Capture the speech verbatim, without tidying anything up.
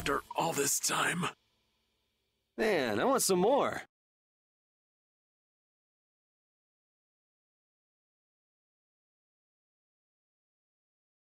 after all this time. Man, I want some more.